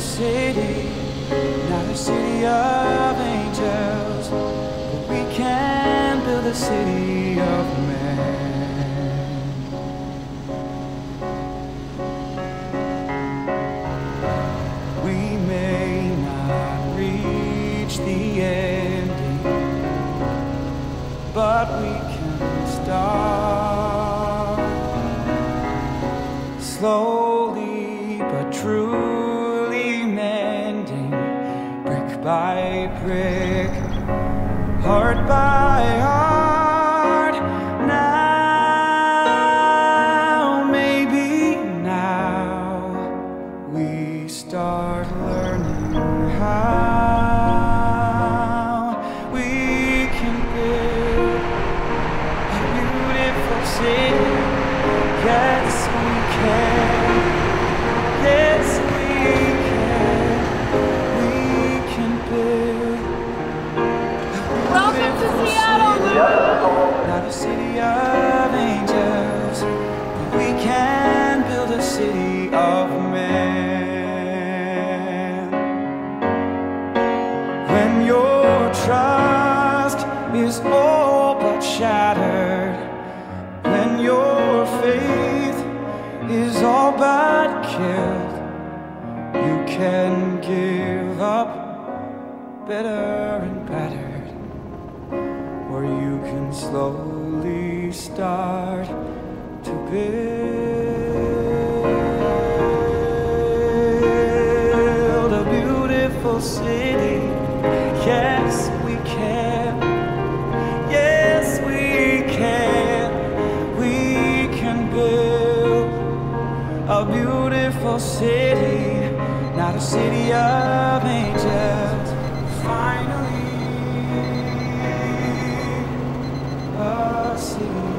city, not a city of angels, but we can build a city of men. We may not reach the ending, but we can start slowly but true. By brick, heart by heart. Now, maybe now, we start learning how we can build a beautiful city. Yes, we can. Yes, we can. Welcome to Seattle! Not a city of angels, but we can build a city of men. When your trust is all but shattered, when your faith is all but killed, you can give up. Bitter and battered, or you can slowly start to build a beautiful city. Yes, we can. Yes, we can. We can build a beautiful city, not a city of angels. Finally, a city.